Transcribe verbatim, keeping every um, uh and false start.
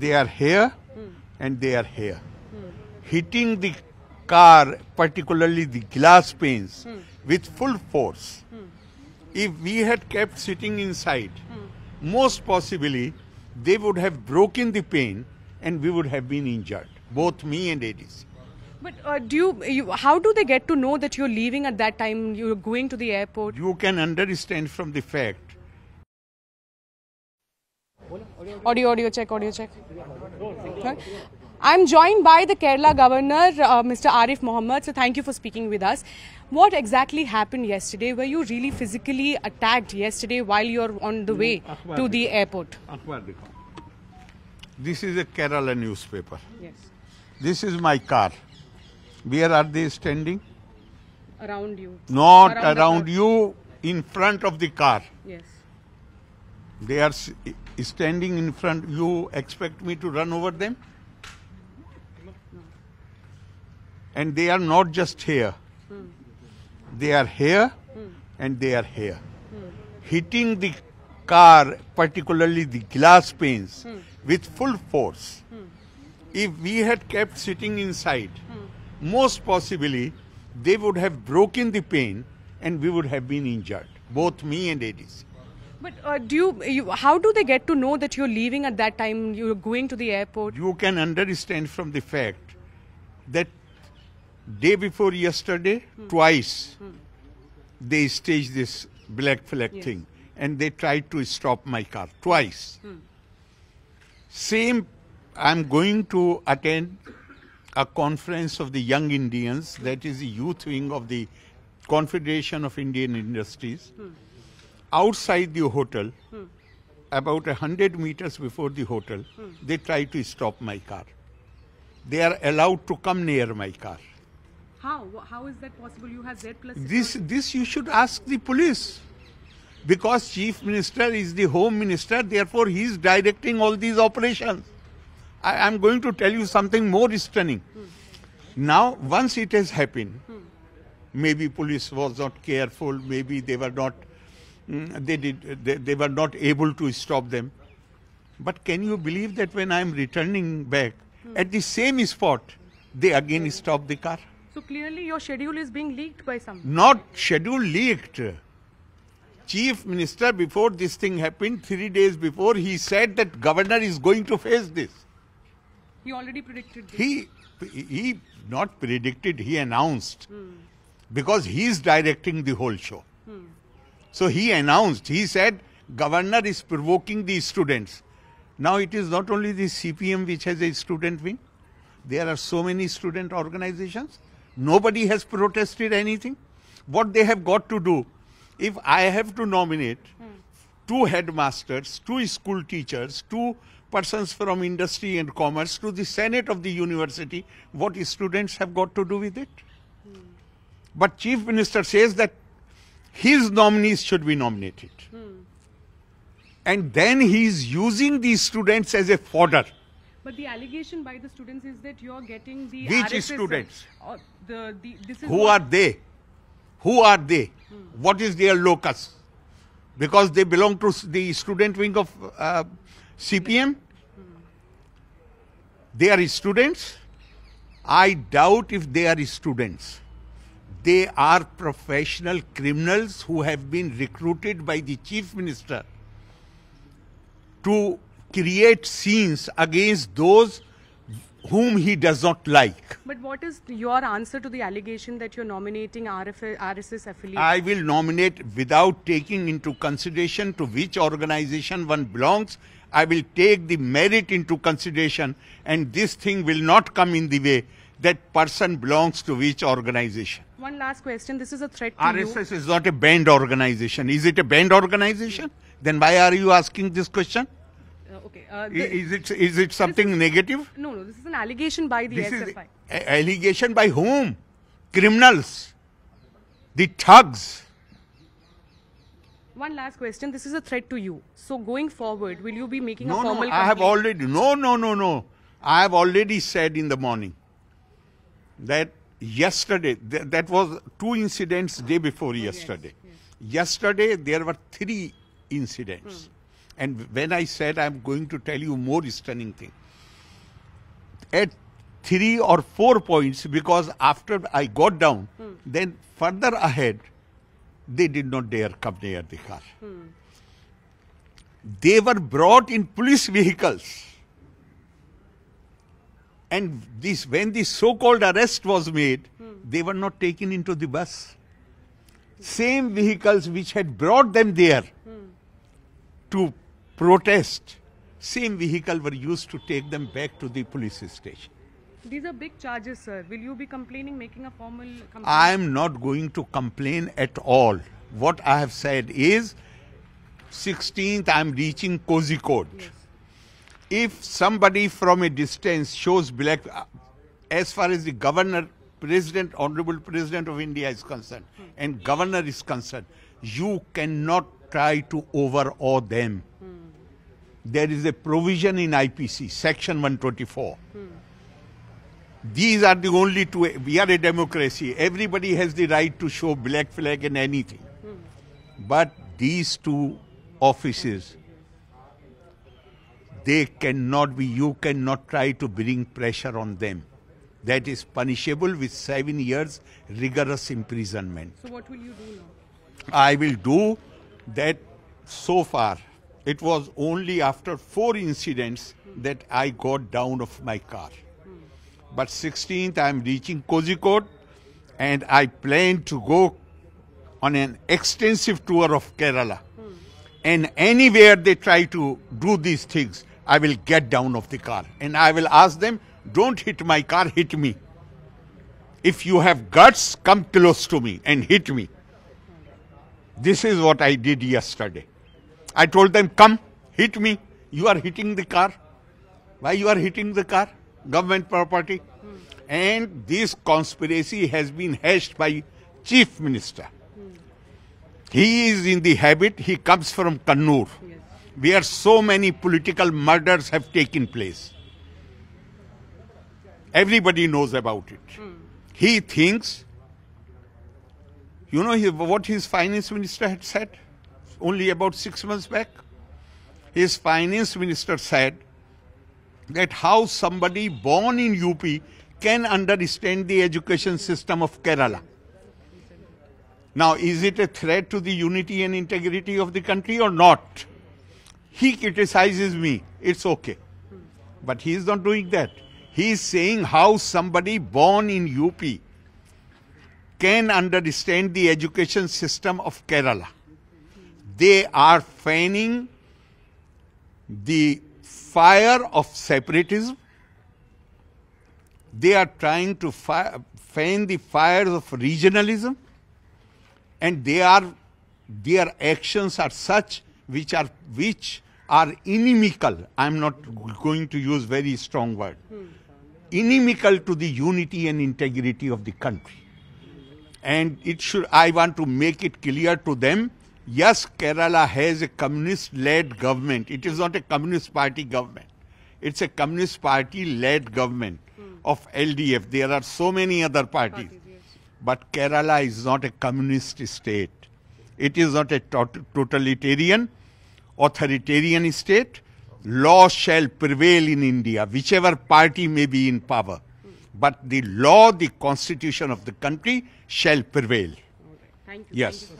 they are here mm. and they are here. Mm. Hitting the car, particularly the glass panes, mm. with full force. Mm. If we had kept sitting inside, mm. most possibly they would have broken the pane and we would have been injured, both me and A D C. But uh, do you, you, how do they get to know that you're leaving at that time, you're going to the airport? You can understand from the fact. Audio, audio check, audio check. Okay. I'm joined by the Kerala Governor, uh, Mister Arif Mohammad. So thank you for speaking with us. What exactly happened yesterday? Were you really physically attacked yesterday while you're on the way to the airport? This is a Kerala newspaper. Yes. This is my car. Where are they standing? Around you. Not around, around you, in front of the car. Yes. They are standing in front. You expect me to run over them? No. And they are not just here. Hmm. They are here hmm. and they are here. Hmm. Hitting the car, particularly the glass panes, hmm. with full force. Hmm. If we had kept sitting inside, hmm. most possibly they would have broken the pane and we would have been injured, both me and A D C. But uh, do you, you, how do they get to know that you're leaving at that time, you're going to the airport? You can understand from the fact that day before yesterday, hmm. twice, hmm. they staged this black flag yes. thing and they tried to stop my car, twice. Hmm. Same, I'm going to attend a conference of the young Indians, that is the youth wing of the Confederation of Indian Industries. Hmm. Outside the hotel, hmm. about a hundred meters before the hotel, hmm. they try to stop my car. They are allowed to come near my car. How? How is that possible? You have Z plus... This, this you should ask the police. Because Chief Minister is the Home Minister, therefore he is directing all these operations. I am going to tell you something more stunning. Hmm. Now, once it has happened, hmm. maybe police was not careful, maybe they were not... They, did, they, they were not able to stop them. But can you believe that when I am returning back, hmm. at the same spot, they again hmm. stop the car? So clearly your schedule is being leaked by someone. Not schedule leaked. Chief Minister, before this thing happened, three days before, he said that Governor is going to face this. He already predicted this. He, he not predicted, he announced. Hmm. Because he is directing the whole show. Hmm. So he announced, he said, Governor is provoking the students. Now it is not only the C P M which has a student wing. There are so many student organizations. Nobody has protested anything. What they have got to do, if I have to nominate hmm. two headmasters, two school teachers, two persons from industry and commerce to the Senate of the university, what students have got to do with it? Hmm. But Chief Minister says that his nominees should be nominated. Hmm. And then he is using these students as a fodder. But the allegation by the students is that you are getting the Which R S S students? Or the, the, this is Who are they? Who are they? Hmm. What is their locus? Because they belong to the student wing of uh, C P M. Hmm. They are students. I doubt if they are students. They are professional criminals who have been recruited by the Chief Minister to create scenes against those whom he does not like. But what is your answer to the allegation that you're nominating R S S affiliates? I will nominate without taking into consideration to which organization one belongs. I will take the merit into consideration and this thing will not come in the way that person belongs to which organization. One last question. This is a threat to you. R S S is not a banned organization. Is it a banned organization? Then why are you asking this question? Uh, okay. Uh, is, is it is it something negative? No, no. This is an allegation by the S F I. Allegation by whom? Criminals. The thugs. One last question. This is a threat to you. So going forward, will you be making no, a formal? No, I have already. No, no, no, no. I have already said in the morning that yesterday, th that was two incidents day before yesterday. Yes, yes. Yesterday, there were three incidents. Mm. And when I said I'm going to tell you more stunning thing, at three or four points, because after I got down, hmm. then further ahead, they did not dare come near the car. Hmm. They were brought in police vehicles. And this, when the so-called arrest was made, hmm. they were not taken into the bus. Hmm. Same vehicles which had brought them there hmm. to protest, same vehicle were used to take them back to the police station. These are big charges, sir. Will you be complaining, making a formal complaint? I am not going to complain at all. What I have said is, sixteenth I am reaching Kozhikode. Yes. If somebody from a distance shows black, as far as the governor, president, honorable president of India is concerned, hmm. and governor is concerned, you cannot try to overawe them. Hmm. There is a provision in I P C, section one twenty-four. Hmm. These are the only two, we are a democracy. Everybody has the right to show black flag and anything. Hmm. But these two offices, they cannot be, you cannot try to bring pressure on them. That is punishable with seven years rigorous imprisonment. So what will you do now? I will do that. So far, it was only after four incidents hmm. that I got down of my car. Hmm. But sixteenth, I am reaching Kozhikode, and I plan to go on an extensive tour of Kerala. Hmm. And anywhere they try to do these things, I will get down of the car and I will ask them, don't hit my car, hit me. If you have guts, come close to me and hit me. This is what I did yesterday. I told them, come, hit me. You are hitting the car. Why you are hitting the car? Government property. Hmm. And this conspiracy has been hatched by Chief Minister. Hmm. He is in the habit, he comes from Kannur, yes. where so many political murders have taken place. Everybody knows about it. Mm. He thinks, you know he, what his finance minister had said only about six months back? His finance minister said that how somebody born in U P can understand the education system of Kerala. Now, is it a threat to the unity and integrity of the country or not? He criticizes me. It's okay. Mm. But he is not doing that. He is saying how somebody born in U P can understand the education system of Kerala. They are fanning the fire of separatism. They are trying to fan the fires of regionalism. And they are, their actions are such which are, which are inimical. I am not going to use very strong word. Hmm. Inimical to the unity and integrity of the country. And it should, I want to make it clear to them, yes, Kerala has a communist-led government. It is not a communist party government. It's a communist party-led government hmm. of L D F. There are so many other parties. parties yes. But Kerala is not a communist state. It is not a totalitarian, authoritarian state. Law shall prevail in India, whichever party may be in power. But the law, the constitution of the country shall prevail. Thank you. Yes. Thank you.